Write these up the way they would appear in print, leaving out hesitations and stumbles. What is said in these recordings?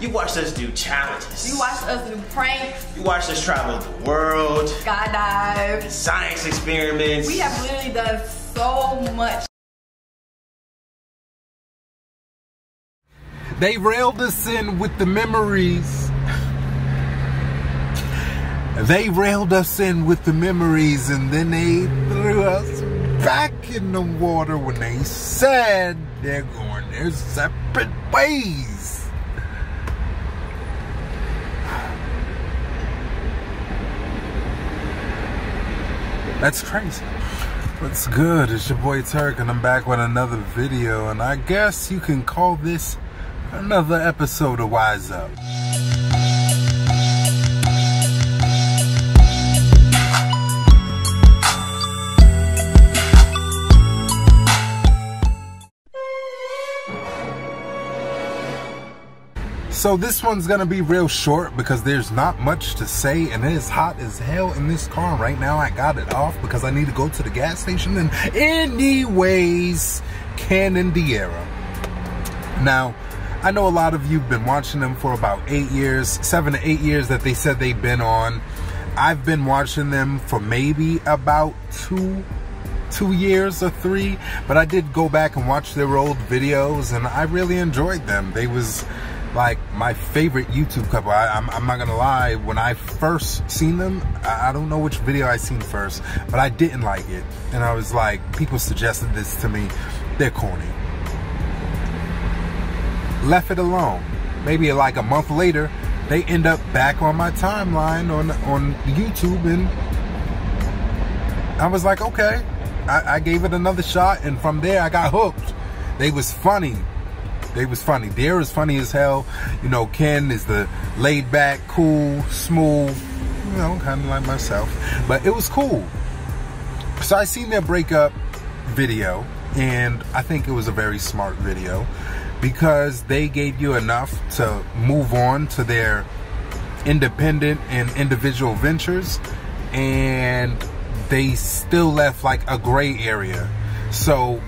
You watched us do challenges. You watched us do pranks. You watched us travel the world. Skydive. Science experiments. We have literally done so much. They reeled us in with the memories. They reeled us in with the memories, and then they threw us back in the water when they said they're going their separate ways. That's crazy. What's good? It's your boy Turk, and I'm back with another video, and I guess you can call this another episode of wYse Up. So this one's gonna be real short because there's not much to say, and it is hot as hell in this car right now. I got it off because I need to go to the gas station. And anyways, Ken and De'arra. Now, I know a lot of you've been watching them for about 8 years, 7 to 8 years that they said they've been on. I've been watching them for maybe about two years or three, but I did go back and watch their old videos, and I really enjoyed them. They was like my favorite YouTube couple. I'm not gonna lie, when I first seen them, I don't know which video I seen first, but I didn't like it. And I was like, people suggested this to me, they're corny. Left it alone. Maybe like a month later, they end up back on my timeline on YouTube, and I was like, okay. I gave it another shot, and from there I got hooked. They was funny. They was funny. De'arra's funny as hell. You know, Ken is the laid back, cool, smooth, you know, kind of like myself. But it was cool. So I seen their breakup video, and I think it was a very smart video, because they gave you enough to move on to their independent and individual ventures, and they still left like a gray area. So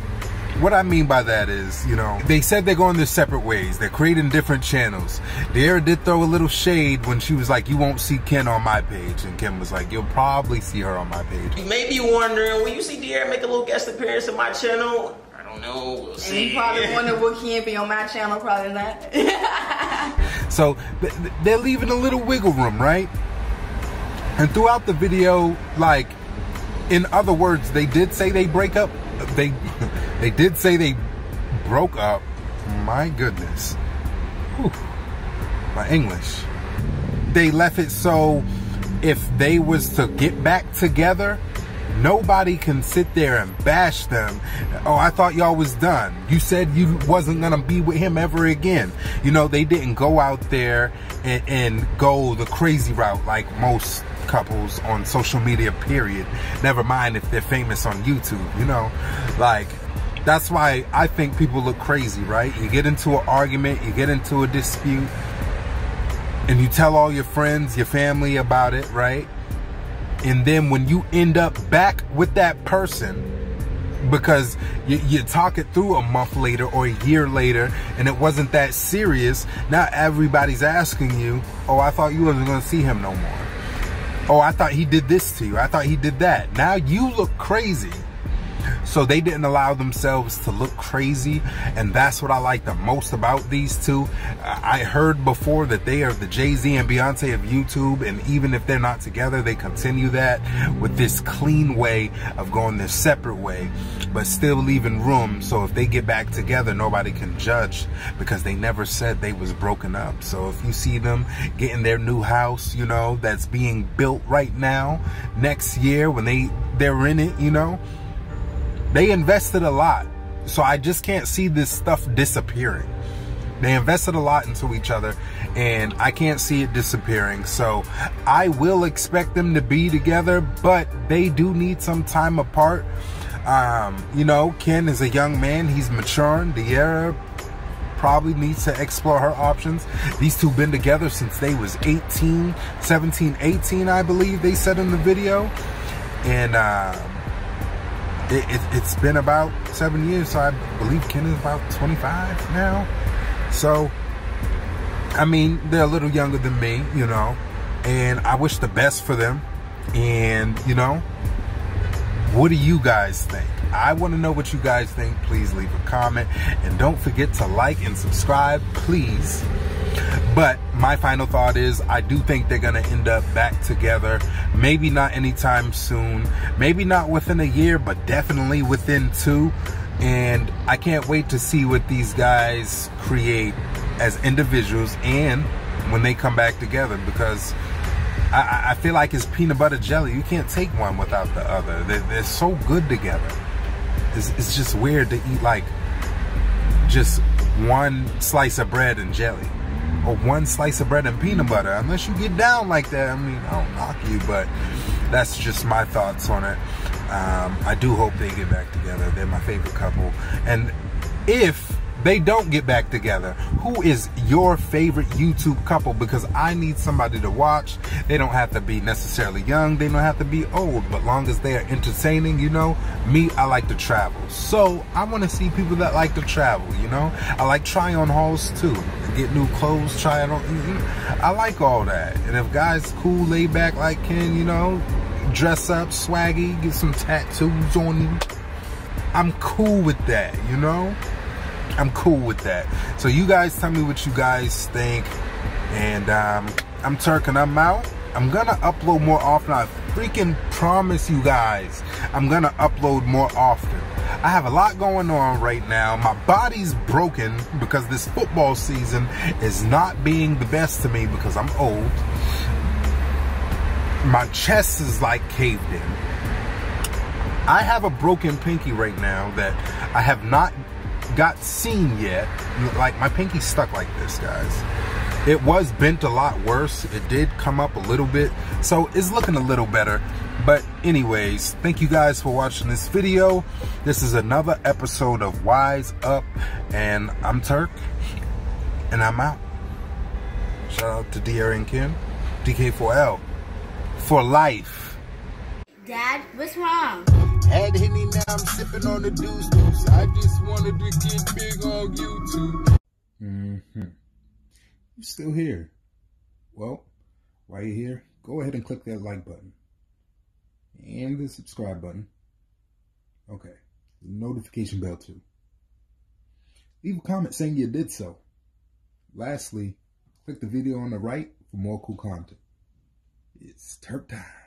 what I mean by that is, you know, they said they're going their separate ways. They're creating different channels. De'arra did throw a little shade when she was like, you won't see Ken on my page. And Ken was like, you'll probably see her on my page. You may be wondering, will you see De'arra make a little guest appearance on my channel? I don't know, we'll see. And you probably wonder, will Ken be on my channel? Probably not. So they're leaving a little wiggle room, right? And throughout the video, like, in other words, they did say they break up. They did say they broke up. My goodness. Whew. My English. They left it so if they was to get back together, nobody can sit there and bash them. Oh, I thought y'all was done. You said you wasn't gonna be with him ever again. You know, they didn't go out there and go the crazy route like most couples on social media, period. Never mind if they're famous on YouTube, you know? Like, that's why I think people look crazy, right? You get into an argument, you get into a dispute, and you tell all your friends, your family about it, right? And then when you end up back with that person, because you talk it through a month later or a year later, and it wasn't that serious, now everybody's asking you, oh, I thought you wasn't gonna see him no more. Oh, I thought he did this to you. I thought he did that. Now you look crazy. So they didn't allow themselves to look crazy, and that's what I like the most about these two. I heard before that they are the Jay-Z and Beyonce of YouTube, and even if they're not together, they continue that with this clean way of going their separate way, but still leaving room so if they get back together, nobody can judge, because they never said they was broken up. So if you see them getting their new house, you know, that's being built right now, next year when they're in it, you know, they invested a lot. So I just can't see this stuff disappearing. They invested a lot into each other, and I can't see it disappearing. So I will expect them to be together, but they do need some time apart. You know, Ken is a young man, he's maturing. De'arra probably needs to explore her options. These two been together since they was 18, 17, 18, I believe they said in the video. And, It's been about 7 years, so I believe Ken is about 25 now. So I mean, they're a little younger than me, you know, and I wish the best for them. And, you know, what do you guys think? I want to know what you guys think. Please leave a comment, and don't forget to like and subscribe, please. But my final thought is, I do think they're going to end up back together. Maybe not anytime soon. Maybe not within a year, but definitely within 2. And I can't wait to see what these guys create as individuals and when they come back together, because I feel like it's peanut butter jelly. You can't take one without the other. They're so good together. It's just weird to eat like just one slice of bread and jelly, or one slice of bread and peanut butter, unless you get down like that. I mean, I don't knock you, but that's just my thoughts on it. I do hope they get back together. They're my favorite couple. And if they don't get back together, who is your favorite YouTube couple? Because I need somebody to watch. They don't have to be necessarily young. They don't have to be old. But long as they are entertaining, you know, me, I like to travel. So I want to see people that like to travel, you know. I like try on hauls too. Get new clothes, try it on. I like all that. And if guys cool, laid back like Ken, you know, dress up, swaggy, get some tattoos on him, I'm cool with that, you know. I'm cool with that. So you guys tell me what you guys think. And I'm Turk and I'm out. I'm gonna upload more often. I freaking promise you guys, I'm gonna upload more often. I have a lot going on right now. My body's broken because this football season is not being the best to me because I'm old. My chest is like caved in. I have a broken pinky right now that I have not got seen yet. Like, my pinky's stuck like this, guys. It was bent a lot worse. It did come up a little bit, so it's looking a little better. But anyways, thank you guys for watching this video. This is another episode of wYse Up, and I'm Turk and I'm out. Shout out to De'arra and Ken, DK4L for life. Dad, what's wrong? Had Henny, now I'm sipping on the deuce. I just wanted to get big on YouTube. I'm still here. Well, while you're here, go ahead and click that like button and the subscribe button. Okay, the notification bell too. Leave a comment saying you did so. Lastly, click the video on the right for more cool content. It's Turk time.